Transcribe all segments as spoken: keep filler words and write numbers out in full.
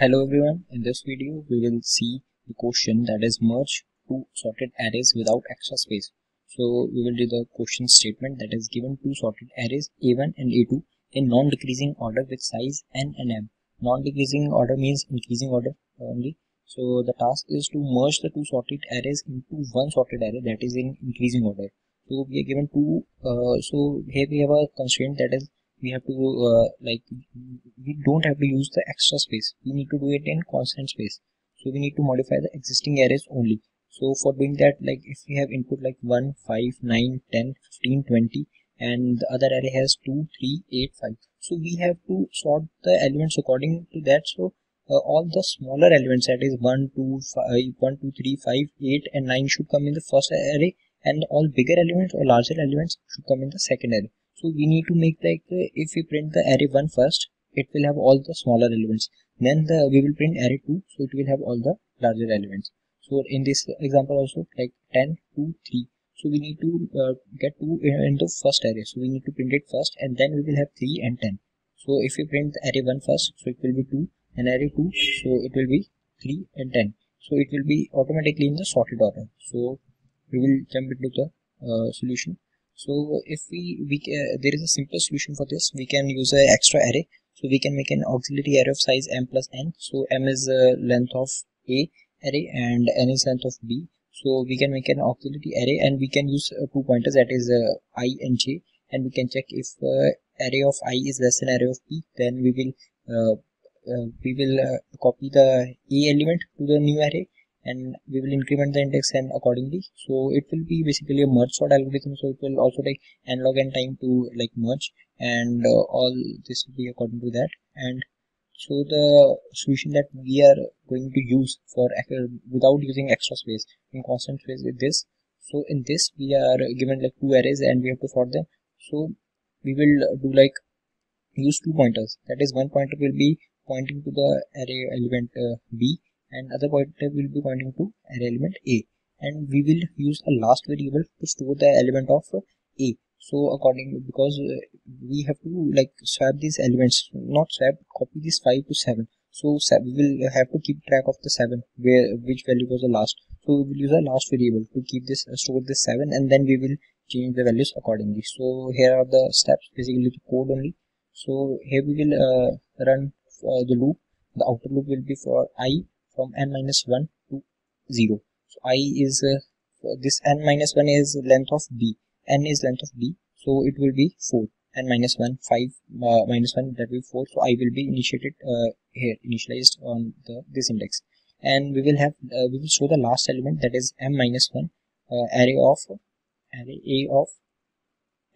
Hello everyone, in this video we will see the question that is merge two sorted arrays without extra space. So we will do the question statement that is given two sorted arrays A one and A two in non-decreasing order with size n and m. Non-decreasing order means increasing order only. So the task is to merge the two sorted arrays into one sorted array that is in increasing order. So we are given two, uh, so here we have a constraint that is we have to uh, like we don't have to use the extra space. We need to do it in constant space, so we need to modify the existing arrays only. So for doing that, like if we have input like one, five, nine, ten, fifteen, twenty and the other array has two, three, eight, five, so we have to sort the elements according to that. So uh, all the smaller elements, that is one, two, five, one, two, three, five, eight and nine should come in the first array, and all bigger elements or larger elements should come in the second array. So we need to make like uh, if we print the array one first, it will have all the smaller elements. Then the we will print array two, so it will have all the larger elements. So in this example also, like ten, two, three. So we need to uh, get two in, in the first array. So we need to print it first, and then we will have three and ten. So if we print the array one first, so it will be two, and array two, so it will be three and ten. So it will be automatically in the sorted order. So we will jump into the uh, solution. So if we, we uh, there is a simple solution for this. We can use an extra array. So we can make an auxiliary array of size m plus n. So m is uh, length of A array and n is length of B. So we can make an auxiliary array, and we can use uh, two pointers, that is uh, I and j. And we can check if uh, array of I is less than array of B, then we will uh, uh, we will uh, copy the A element to the new array, and we will increment the index n accordingly. So it will be basically a merge sort algorithm, so it will also take n log n time to like merge, and uh, all this will be according to that. And so the solution that we are going to use for uh, without using extra space in constant space is this. So in this we are given like two arrays and we have to sort them. So we will do like use two pointers, that is one pointer will be pointing to the array element uh, B, and other pointer will be pointing to array element A, and we will use a last variable to store the element of A. So according, because we have to like swap these elements, not swap, copy these five to seven. So we will have to keep track of the seven, where which value was the last. So we will use a last variable to keep this, store this seven, and then we will change the values accordingly. So here are the steps, basically the code only. So here we will uh, run uh, the loop. The outer loop will be for I from n minus one to zero. So I is uh, this n minus one is length of B, n is length of B, so it will be four, n minus one, five, minus one, that will be four. So I will be initiated uh, here, initialized on the this index, and we will have uh, we will show the last element, that is m minus one, uh, array of array A of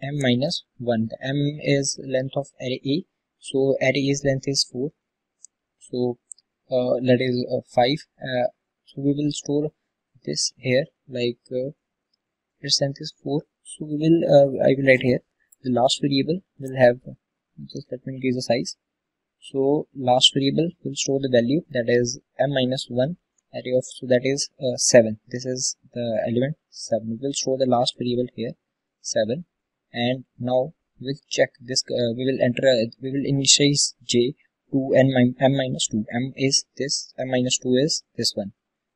m minus one. The m is length of array A, so array A's length is four, so Uh, that is uh, five. Uh, so we will store this here, like uh, its length is four. So we will uh, I will write here the last variable will have, just let me increase the size. So last variable will store the value, that is m minus one array of, so that is uh, seven. This is the element seven. We will store the last variable here, seven, and now we will check this. Uh, we will enter uh, we will initialize j to n minus two. M is this, m minus two is this one,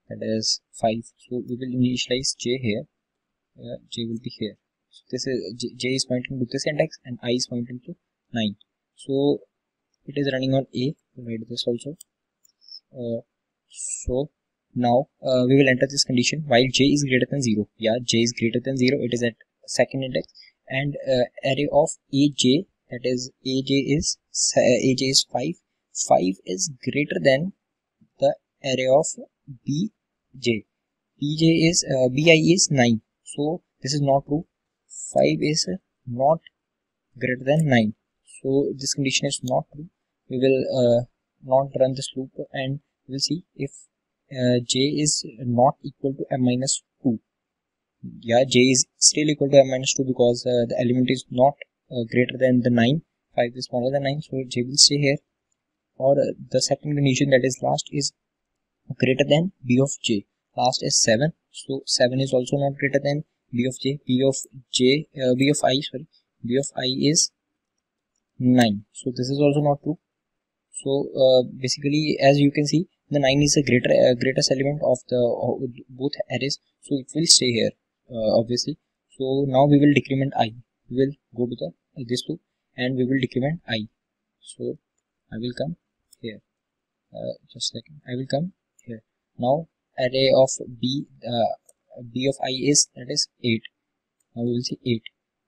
that is five. So we will initialize j here. Uh, j will be here. So this is j, j is pointing to this index, and I is pointing to nine. So it is running on A. We'll write this also. Uh, so now uh, we will enter this condition while j is greater than zero. Yeah, j is greater than zero. It is at second index, and uh, array of aj, that is aj is uh, aj is five. five is greater than the array of bj. bj is uh, bi is nine, so this is not true. five is not greater than nine, so this condition is not true. We will uh, not run this loop, and we will see if uh, j is not equal to m minus two. Yeah, j is still equal to m minus two because uh, the element is not uh, greater than the nine. five is smaller than nine, so j will stay here. Or uh, the second condition, that is last is greater than b of j. Last is seven, so seven is also not greater than b of j. b of j uh, b of I sorry b of I is nine, so this is also not true. So uh, basically, as you can see, the nine is a greater uh, greatest element of the uh, both arrays, so it will stay here uh, obviously. So now we will decrement I. We will go to the uh, this two and we will decrement I. So I will come here. Uh, just a second. I will come here. Now array of b uh, b of I is, that is eight. Now we will see eight.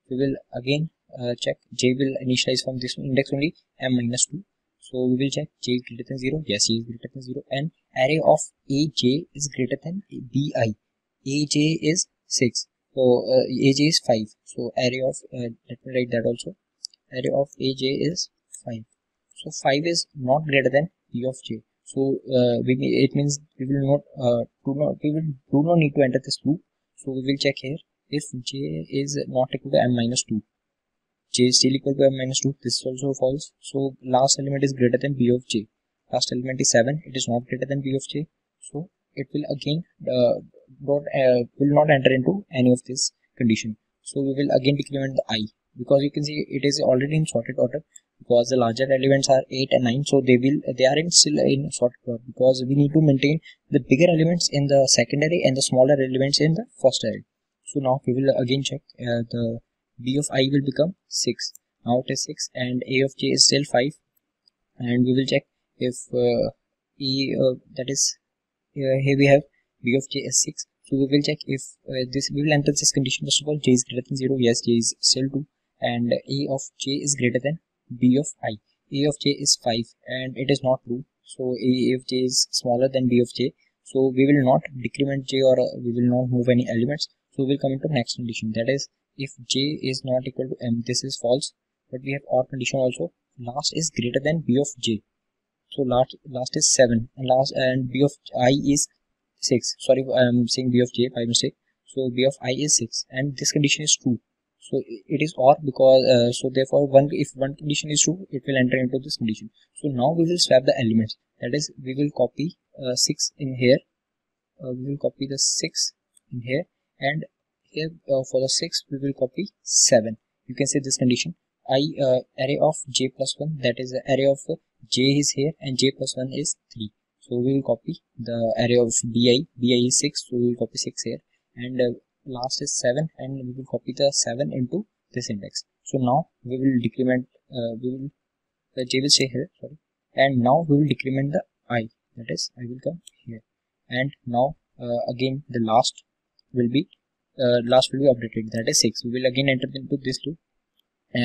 We will again uh, check j will initialize from this index only m minus two. So we will check j greater than zero. Yes, j is greater than zero, and array of aj is greater than bi. Aj is six. So uh, aj is five. So array of uh, let me write that also. Array of aj is five. So five is not greater than b of j. So uh, we it means we will not uh, do not we will do not need to enter this loop. So we will check here if j is not equal to m minus two. J is still equal to m minus two. This is also false. So last element is greater than b of j. Last element is seven. It is not greater than b of j. So it will again uh, dot uh, will not enter into any of this condition. So we will again decrement the I, because you can see it is already in sorted order, because the larger elements are eight and nine. So they will they are in still in sorted order, because we need to maintain the bigger elements in the secondary and the smaller elements in the first array. So now we will again check uh, the b of I will become six. Now it is six, and a of j is still five, and we will check if uh, e uh, that is uh, here we have b of j is six. So we will check if uh, this we will enter this condition. First of all, j is greater than zero. Yes, j is still two, and a of j is greater than b of I. A of j is five, and it is not true. So a of j is smaller than b of j. So we will not decrement j, or uh, we will not move any elements. So we will come into next condition, that is if j is not equal to m. This is false, but we have OR condition also. Last is greater than b of j. So last last is seven, and last and b of I is six. Sorry, I am saying b of j by mistake. So b of I is six, and this condition is true. So it is OR, because uh, so therefore one if one condition is true, it will enter into this condition. So now we will swap the elements. That is, we will copy uh, six in here. Uh, we will copy the six in here, and here uh, for the six we will copy seven. You can see this condition I uh, array of j plus one, that is the array of uh, j is here and j plus one is three. So we will copy the array of bi. Bi is six, so we will copy six here, and uh, last is seven, and we will copy the seven into this index. So now we will decrement uh, we will the j will stay here, sorry, and now we will decrement the I, that is I will come here, and now uh, again the last will be Uh, last will be updated, that is six. We will again enter into this loop,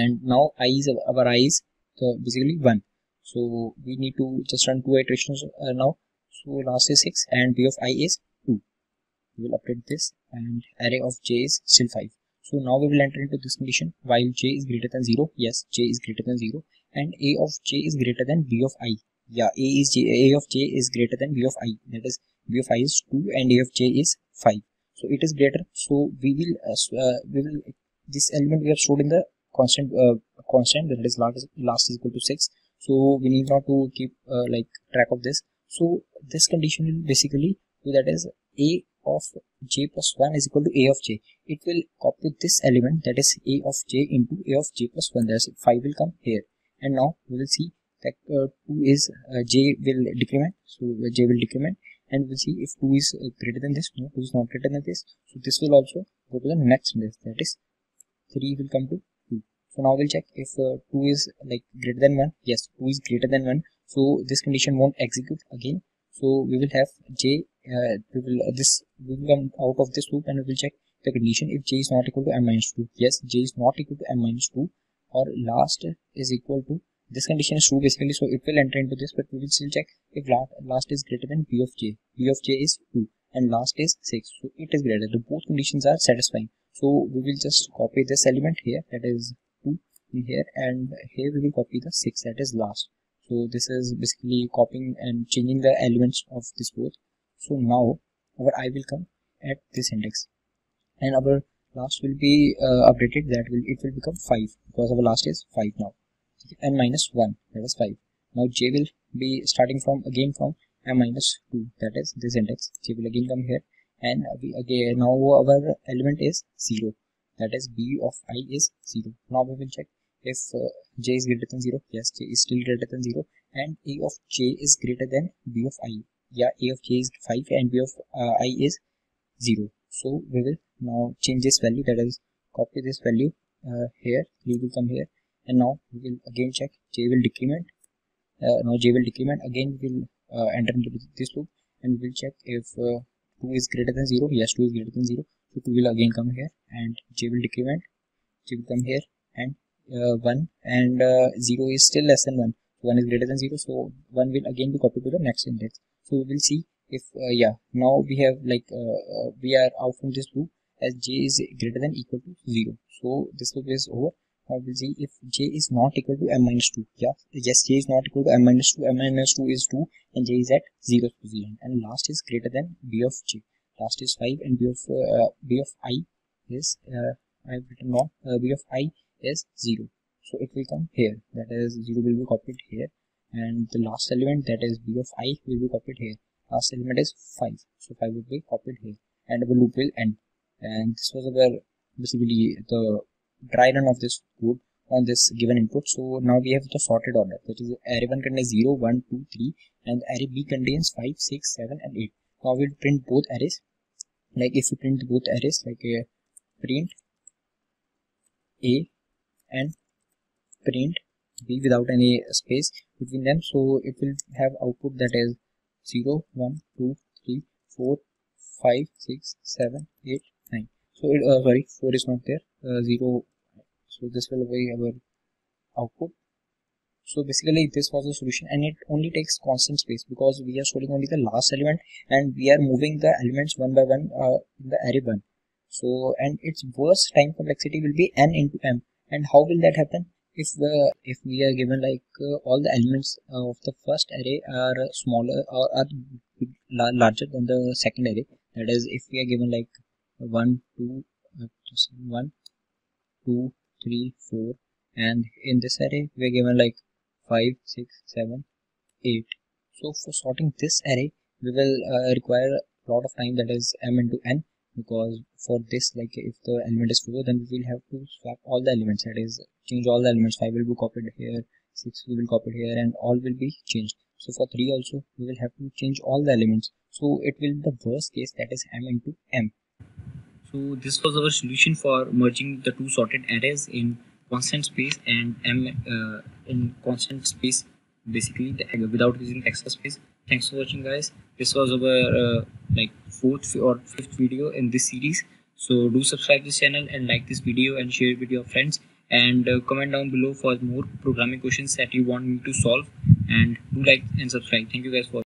and now I is our I is so basically one. So we need to just run two iterations uh, now. So last is six, and b of I is two. We will update this, and array of j is still five. So now we will enter into this condition while j is greater than zero. Yes, j is greater than zero, and a of j is greater than b of I. Yeah, a is j, a of j is greater than b of I. That is, b of I is two, and a of j is five. So it is greater. So we will uh, uh, we will this element we have stored in the constant uh, constant, that is last, last is equal to six. So we need not to keep uh, like track of this. So this condition will basically, that is a of j plus one is equal to a of j. It will copy this element, that is a of j, into a of j plus one. That is five will come here, and now we will see that uh, two is uh, j will decrement. So j will decrement. And we'll see if two is greater than this. No, two is not greater than this. So this will also go to the next index, that is three will come to two. So now we'll check if uh, two is like greater than one. Yes, two is greater than one. So this condition won't execute again. So we will have j. Uh, we will uh, this we will come out of this loop, and we will check the condition if j is not equal to m minus two. Yes, j is not equal to m minus two, or last is equal to. This condition is true basically, so it will enter into this, but we will still check if last, last is greater than b of j. B of j is two, and last is six, so it is greater. The both conditions are satisfying. So we will just copy this element here, that is two in here, and here we will copy the six, that is last. So this is basically copying and changing the elements of this both. So now our I will come at this index, and our last will be uh, updated, that will it will become five, because our last is five now. N minus one, that is five. Now j will be starting from again from m minus two, that is this index. J will again come here, and we again now our element is zero, that is b of I is zero. Now we will check if uh, j is greater than zero. Yes, j is still greater than zero, and A of j is greater than B of I. Yeah, A of j is five and B of uh, I is zero. So we will now change this value, that is copy this value uh, here, three will come here, and now we will again check, j will decrement, uh, now j will decrement, again we will uh, enter into this loop and we will check if uh, two is greater than zero, yes two is greater than zero, so two will again come here and j will decrement, j will come here and uh, one and uh, zero is still less than one, one is greater than zero, so one will again be copied to the next index. So we will see if uh, yeah, now we have like uh, uh, we are out from this loop as j is greater than equal to zero. So this loop is over. Now we will see if j is not equal to m minus two. Yeah, yes, j is not equal to m minus two. M minus two is two and j is at zero position. And last is greater than b of j. Last is five and b of uh, b of I is uh, I have written wrong. Uh, b of I is zero. So it will come here. That is zero will be copied here. And the last element, that is b of I, will be copied here. Last element is five, so five will be copied here, and the loop will end. And this was our basically the dry run of this code on this given input. So now we have the sorted order, that is array one contains zero, one, two, three, and array b contains five, six, seven, and eight. Now we'll print both arrays. Like if you print both arrays, like a print A and print B without any space between them, so it will have output that is zero, one, two, three, four, five, six, seven, eight, nine. So it, uh, sorry, four is not there, uh, zero, so this will be our output. So basically this was the solution, and it only takes constant space because we are storing only the last element and we are moving the elements one by one uh, in the array one. So, and its worst time complexity will be n into m. And how will that happen? If the if we are given like uh, all the elements uh, of the first array are smaller or are larger than the second array, that is if we are given like one, two, one, two, three, four, and in this array we are given like five, six, seven, eight. So for sorting this array we will uh, require a lot of time, that is m into n, because for this, like if the element is four, then we will have to swap all the elements, that is change all the elements. Five will be copied here, six will be copied here, and all will be changed. So for three also we will have to change all the elements, so it will be the worst case, that is m into m. So this was our solution for merging the two sorted arrays in constant space and m uh, in constant space, basically the, without using extra space. Thanks for watching, guys. This was our uh, like fourth or fifth video in this series. So do subscribe this channel and like this video and share it with your friends, and uh, comment down below for more programming questions that you want me to solve, and do like and subscribe. Thank you guys for